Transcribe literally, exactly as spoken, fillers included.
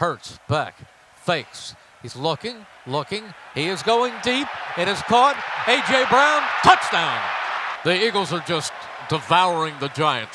Hurts back, fakes. He's looking, looking. He is going deep. It is caught. A J. Brown, touchdown. The Eagles are just devouring the Giants.